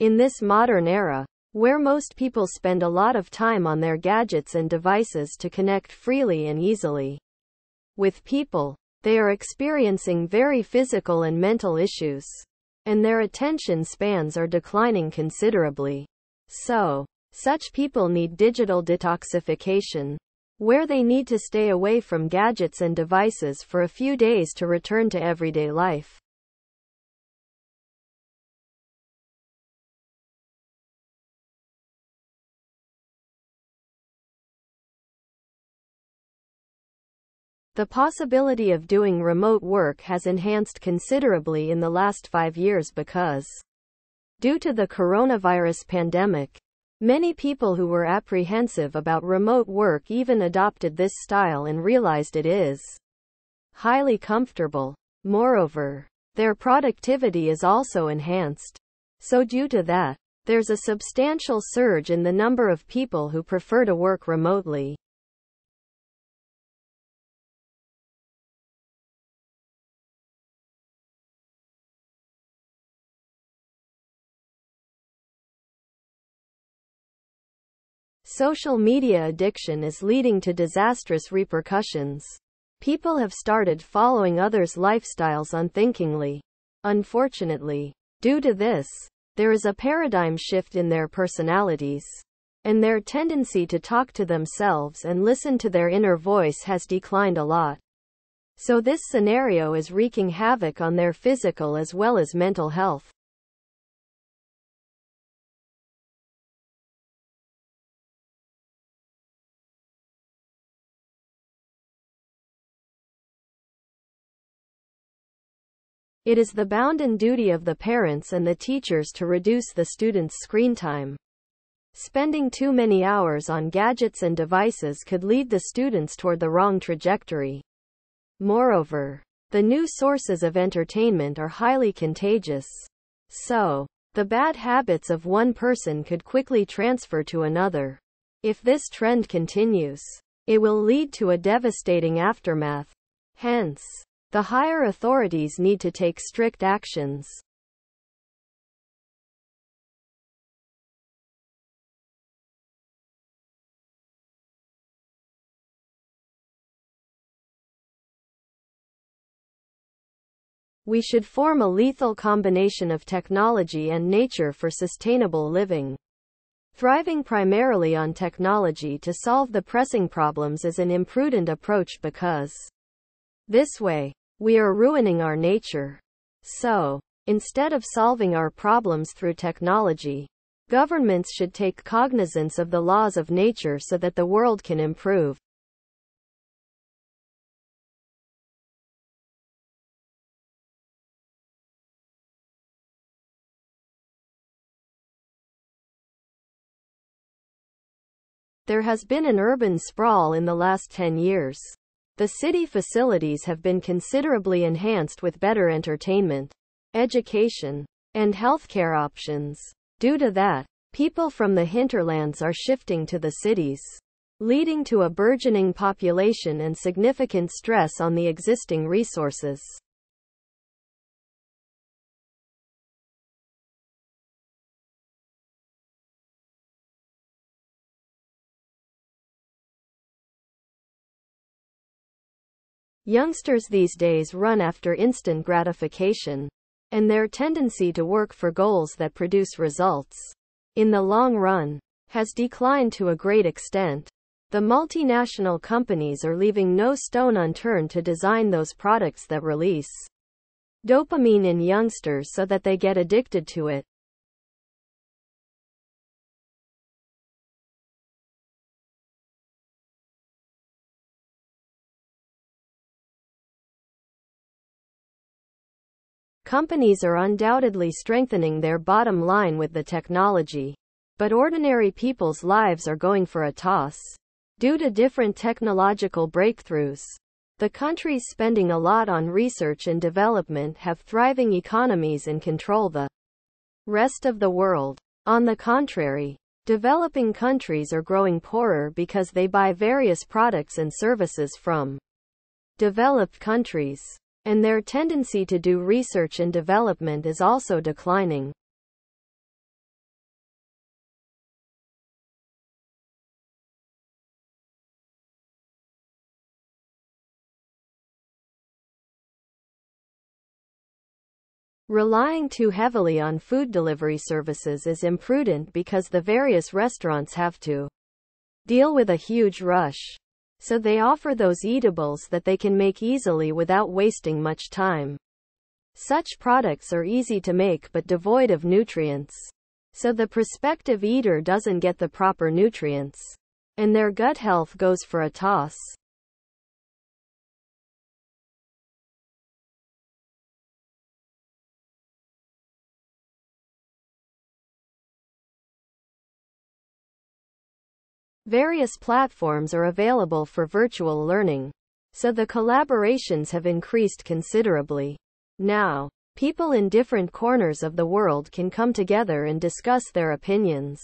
In this modern era, where most people spend a lot of time on their gadgets and devices to connect freely and easily with people, they are experiencing very physical and mental issues, and their attention spans are declining considerably. So, such people need digital detoxification, where they need to stay away from gadgets and devices for a few days to return to everyday life. The possibility of doing remote work has enhanced considerably in the last 5 years because, due to the coronavirus pandemic, many people who were apprehensive about remote work even adopted this style and realized it is highly comfortable. Moreover, their productivity is also enhanced. So due to that, there's a substantial surge in the number of people who prefer to work remotely. Social media addiction is leading to disastrous repercussions. People have started following others' lifestyles unthinkingly. Unfortunately, due to this, there is a paradigm shift in their personalities, and their tendency to talk to themselves and listen to their inner voice has declined a lot. So this scenario is wreaking havoc on their physical as well as mental health. It is the bounden duty of the parents and the teachers to reduce the students' screen time. Spending too many hours on gadgets and devices could lead the students toward the wrong trajectory. Moreover, the new sources of entertainment are highly contagious. So, the bad habits of one person could quickly transfer to another. If this trend continues, it will lead to a devastating aftermath. Hence, the higher authorities need to take strict actions. We should form a lethal combination of technology and nature for sustainable living. Thriving primarily on technology to solve the pressing problems is an imprudent approach because, this way, we are ruining our nature. So, instead of solving our problems through technology, governments should take cognizance of the laws of nature so that the world can improve. There has been an urban sprawl in the last 10 years. The city facilities have been considerably enhanced with better entertainment, education, and healthcare options. Due to that, people from the hinterlands are shifting to the cities, leading to a burgeoning population and significant stress on the existing resources. Youngsters these days run after instant gratification, and their tendency to work for goals that produce results, in the long run, has declined to a great extent. The multinational companies are leaving no stone unturned to design those products that release dopamine in youngsters so that they get addicted to it. Companies are undoubtedly strengthening their bottom line with the technology, but ordinary people's lives are going for a toss. Due to different technological breakthroughs, the countries spending a lot on research and development have thriving economies and control the rest of the world. On the contrary, developing countries are growing poorer because they buy various products and services from developed countries, and their tendency to do research and development is also declining. Relying too heavily on food delivery services is imprudent because the various restaurants have to deal with a huge rush. So they offer those eatables that they can make easily without wasting much time. Such products are easy to make but devoid of nutrients. So the prospective eater doesn't get the proper nutrients, and their gut health goes for a toss. Various platforms are available for virtual learning, so the collaborations have increased considerably. Now, people in different corners of the world can come together and discuss their opinions.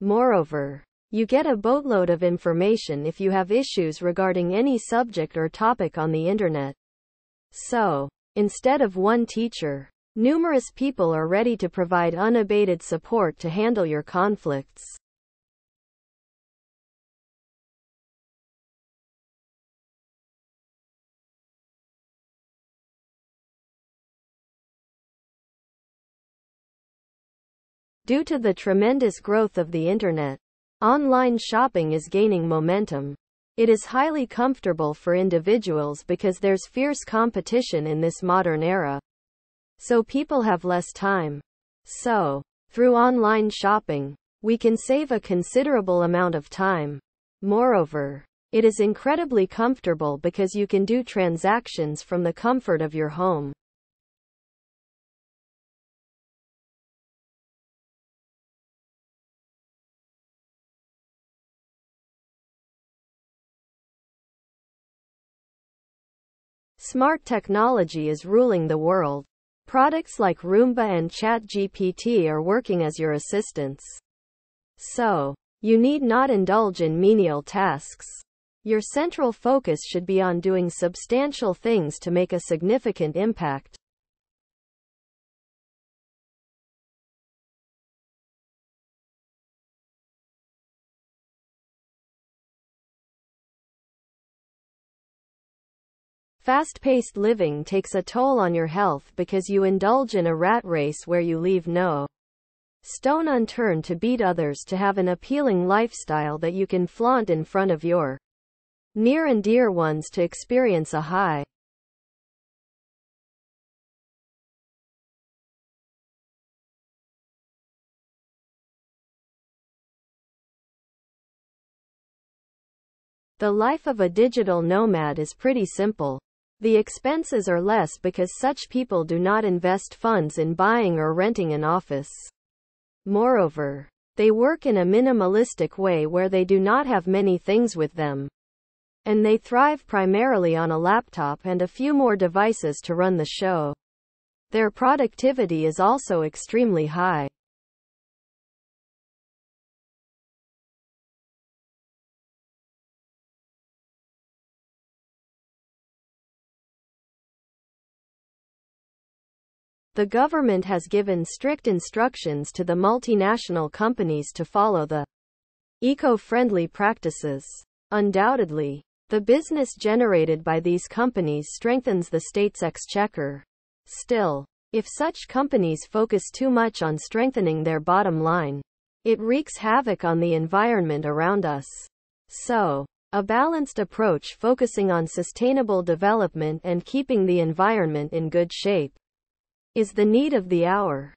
Moreover, you get a boatload of information if you have issues regarding any subject or topic on the internet. So, instead of one teacher, numerous people are ready to provide unabated support to handle your conflicts. Due to the tremendous growth of the internet, online shopping is gaining momentum. It is highly comfortable for individuals because there's fierce competition in this modern era. So people have less time. So, through online shopping, we can save a considerable amount of time. Moreover, it is incredibly comfortable because you can do transactions from the comfort of your home. Smart technology is ruling the world. Products like Roomba and ChatGPT are working as your assistants. So, you need not indulge in menial tasks. Your central focus should be on doing substantial things to make a significant impact. Fast-paced living takes a toll on your health because you indulge in a rat race where you leave no stone unturned to beat others to have an appealing lifestyle that you can flaunt in front of your near and dear ones to experience a high. The life of a digital nomad is pretty simple. The expenses are less because such people do not invest funds in buying or renting an office. Moreover, they work in a minimalistic way where they do not have many things with them. And they thrive primarily on a laptop and a few more devices to run the show. Their productivity is also extremely high. The government has given strict instructions to the multinational companies to follow the eco-friendly practices. Undoubtedly, the business generated by these companies strengthens the state's exchequer. Still, if such companies focus too much on strengthening their bottom line, it wreaks havoc on the environment around us. So, a balanced approach focusing on sustainable development and keeping the environment in good shape is the need of the hour.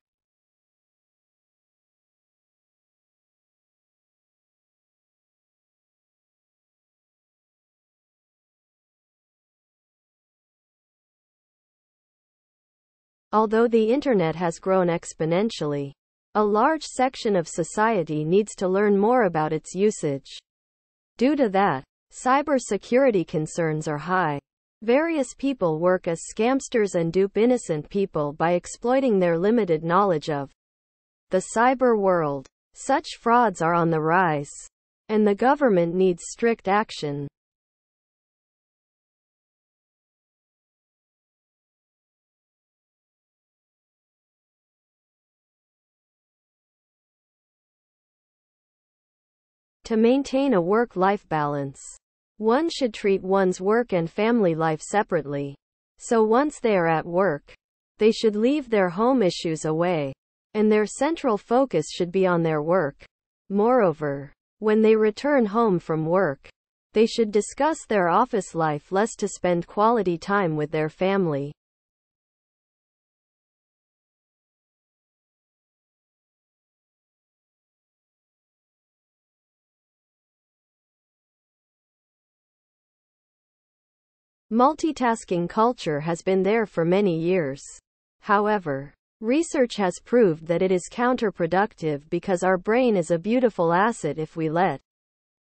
Although the internet has grown exponentially, a large section of society needs to learn more about its usage. Due to that, cybersecurity concerns are high. Various people work as scamsters and dupe innocent people by exploiting their limited knowledge of the cyber world. Such frauds are on the rise, and the government needs strict action. To maintain a work-life balance, one should treat one's work and family life separately. So once they are at work, They should leave their home issues away, and their central focus should be on their work. Moreover, when they return home from work, they should discuss their office life less to spend quality time with their family. Multitasking culture has been there for many years. However, research has proved that it is counterproductive because our brain is a beautiful asset if we let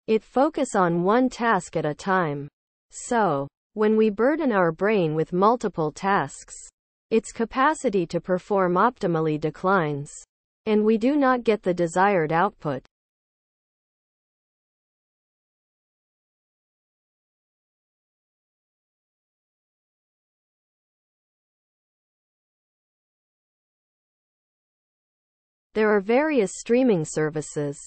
it focus on one task at a time. So, when we burden our brain with multiple tasks, its capacity to perform optimally declines, and we do not get the desired output. There are various streaming services,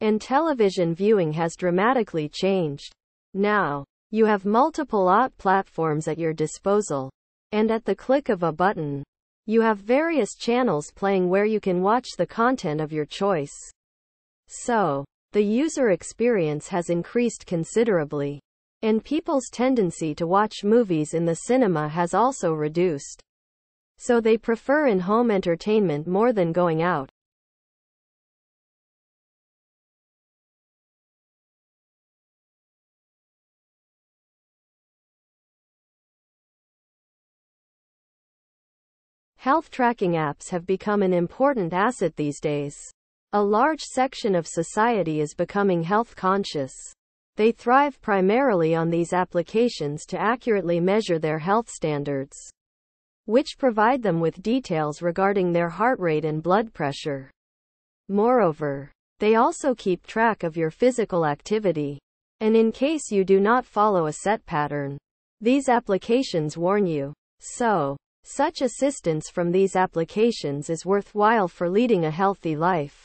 and television viewing has dramatically changed. Now, you have multiple platforms at your disposal, and at the click of a button, you have various channels playing where you can watch the content of your choice. So, the user experience has increased considerably, and people's tendency to watch movies in the cinema has also reduced. So they prefer in-home entertainment more than going out. Health tracking apps have become an important asset these days. A large section of society is becoming health conscious. They thrive primarily on these applications to accurately measure their health standards, which provide them with details regarding their heart rate and blood pressure. Moreover, they also keep track of your physical activity, and in case you do not follow a set pattern, these applications warn you. So, such assistance from these applications is worthwhile for leading a healthy life.